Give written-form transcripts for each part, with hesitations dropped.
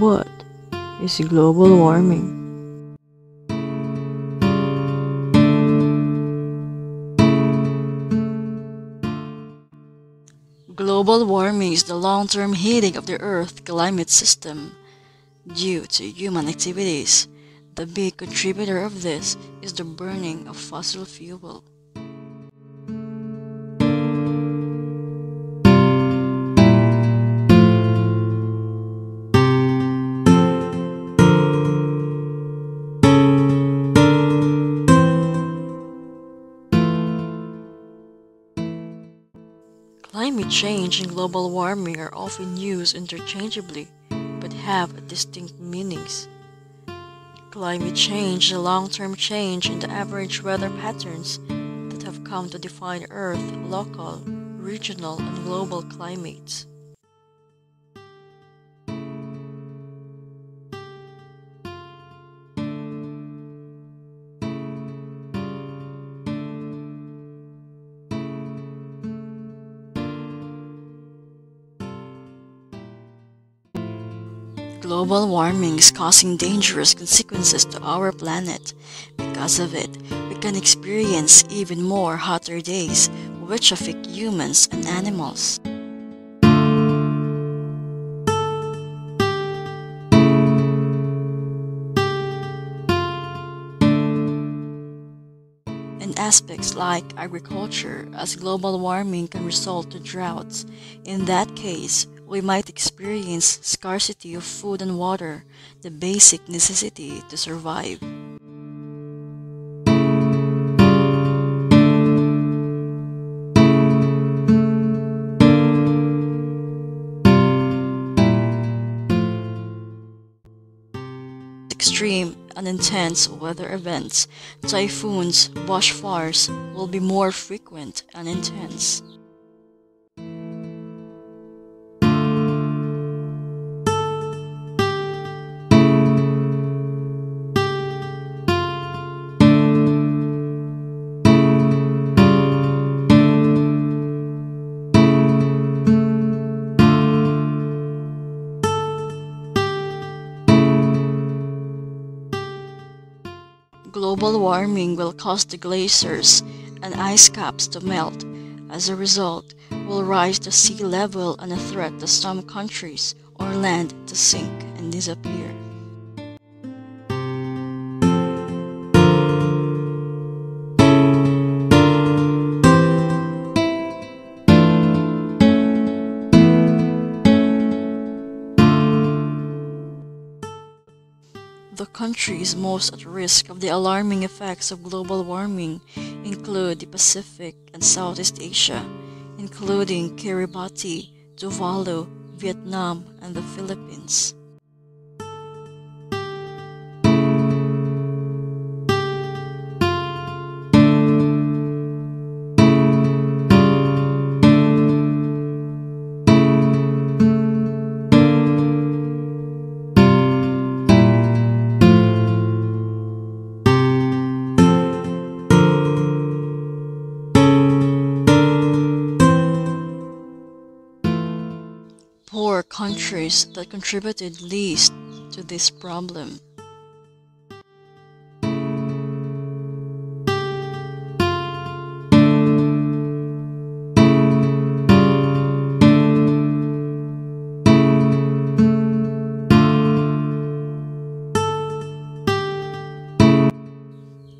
What is global warming? Global warming is the long-term heating of the Earth's climate system due to human activities. The big contributor of this is the burning of fossil fuel. Climate change and global warming are often used interchangeably, but have distinct meanings. Climate change is a long-term change in the average weather patterns that have come to define Earth's local, regional, and global climates. Global warming is causing dangerous consequences to our planet. Because of it, we can experience even more hotter days, which affect humans and animals. In aspects like agriculture, as global warming can result to droughts, in that case, we might experience scarcity of food and water, the basic necessity to survive. Extreme and intense weather events, typhoons, bushfires will be more frequent and intense. Global warming will cause the glaciers and ice caps to melt. As a result, will rise the sea level and a threat to some countries or land to sink and disappear. The countries most at risk of the alarming effects of global warming include the Pacific and Southeast Asia, including Kiribati, Tuvalu, Vietnam, and the Philippines. Poor countries that contributed least to this problem.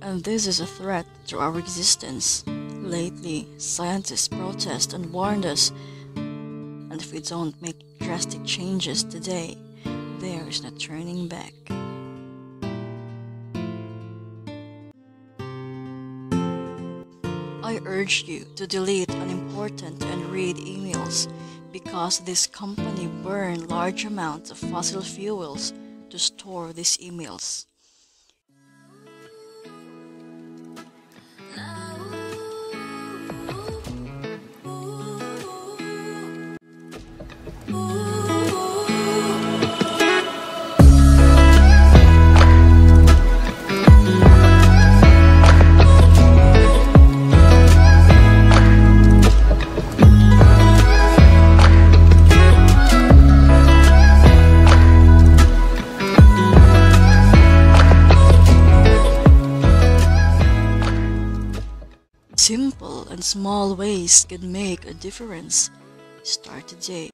And this is a threat to our existence. Lately, scientists protest and warned us. And if we don't make drastic changes today, there is no turning back. I urge you to delete unimportant and unread emails because this company burns large amounts of fossil fuels to store these emails. and small ways can make a difference. Start today.